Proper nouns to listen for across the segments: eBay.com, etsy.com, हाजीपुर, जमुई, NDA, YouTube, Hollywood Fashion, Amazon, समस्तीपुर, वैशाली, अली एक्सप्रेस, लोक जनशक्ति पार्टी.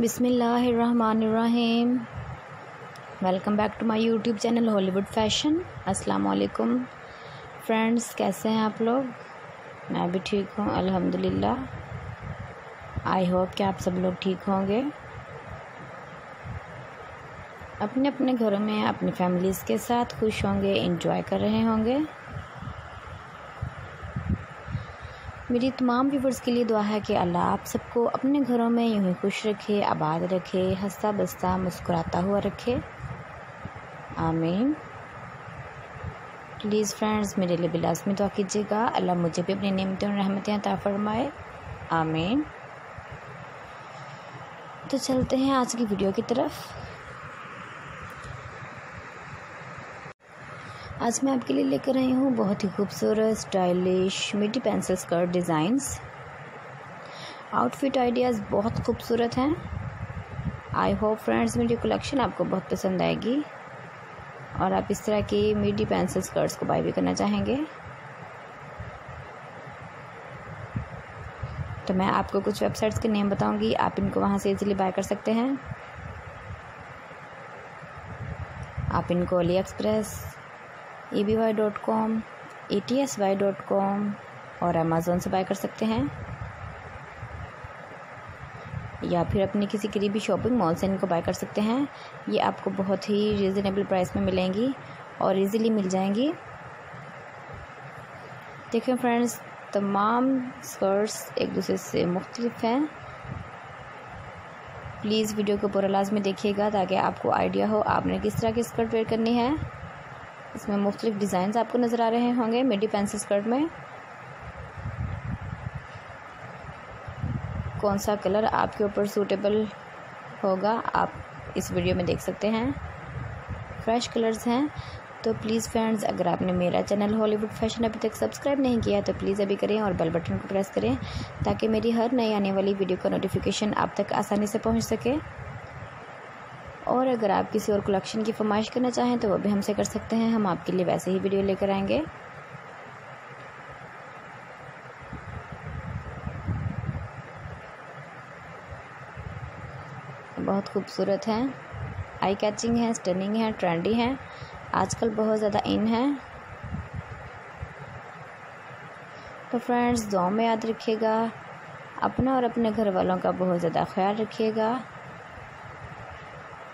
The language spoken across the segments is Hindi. बिस्मिल्लाहिर्रहमानिर्रहीम। Welcome back to my YouTube channel Hollywood fashion. अस्सलाम वालेकुम फ्रेंड्स, कैसे हैं आप लोग? मैं भी ठीक हूँ अल्हम्दुलिल्लाह। आई होप कि आप सब लोग ठीक होंगे। अपने अपने घरों में अपनी फैमिलीज़ के साथ खुश होंगे, एंजॉय कर रहे होंगे। मेरी तमाम व्यूवर्स के लिए दुआ है कि अल्लाह आप सबको अपने घरों में यूँ ही खुश रखे, आबाद रखे, हंसता बसता मुस्कुराता हुआ रखे, आमीन। प्लीज़ फ्रेंड्स, मेरे लिए बिलाज़मी दुआ कीजिएगा। अल्लाह मुझे भी अपनी नेमतें और रहमतें अता फरमाए, आमीन। तो चलते हैं आज की वीडियो की तरफ। आज मैं आपके लिए लेकर आई हूँ बहुत ही खूबसूरत, stylish midi pencil skirt designs. Outfit ideas बहुत खूबसूरत हैं। आई होप फ्रेंड्स मेरी कलेक्शन आपको बहुत पसंद आएगी और आप इस तरह की मिडी पेंसिल स्कर्ट्स को बाय भी करना चाहेंगे। तो मैं आपको कुछ वेबसाइट्स के नेम बताऊंगी, आप इनको वहां से इजीली बाय कर सकते हैं। आप इनको अली एक्सप्रेस, eBay.com, etsy.com और Amazon से बाय कर सकते हैं, या फिर अपने किसी करीबी शॉपिंग मॉल से इनको बाय कर सकते हैं। ये आपको बहुत ही रिजनेबल प्राइस में मिलेंगी और इजीली मिल जाएंगी। देखिए फ्रेंड्स, तमाम स्कर्ट्स एक दूसरे से मुख्तलिफ हैं। प्लीज़ वीडियो को पूरा लाजमी देखिएगा ताकि आपको आइडिया हो आपने किस तरह की स्कर्ट वेयर करनी है। इसमें मुख्तलिफ डिज़ाइंस आपको नज़र आ रहे होंगे मिडी पेंसिल स्कर्ट में। कौन सा कलर आपके ऊपर सूटेबल होगा आप इस वीडियो में देख सकते हैं। फ्रेश कलर्स हैं। तो प्लीज़ फ्रेंड्स, अगर आपने मेरा चैनल हॉलीवुड फैशन अभी तक सब्सक्राइब नहीं किया तो प्लीज़ अभी करें और बेल बटन को प्रेस करें ताकि मेरी हर नई आने वाली वीडियो का नोटिफिकेशन आप तक आसानी से पहुँच सके। और अगर आप किसी और कलेक्शन की फरमाइश करना चाहें तो वह भी हमसे कर सकते हैं, हम आपके लिए वैसे ही वीडियो लेकर आएंगे। बहुत खूबसूरत हैं, आई कैचिंग हैं, स्टनिंग हैं, ट्रेंडी हैं, आजकल बहुत ज़्यादा इन हैं। तो फ्रेंड्स, दुआ में याद रखिएगा, अपना और अपने घर वालों का बहुत ज़्यादा ख्याल रखिएगा।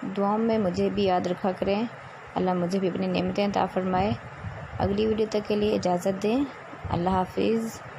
दुआओं में मुझे भी याद रखा करें, अल्लाह मुझे भी अपनी नेमतें अता फरमाए। अगली वीडियो तक के लिए इजाज़त दें, अल्लाह हाफिज़।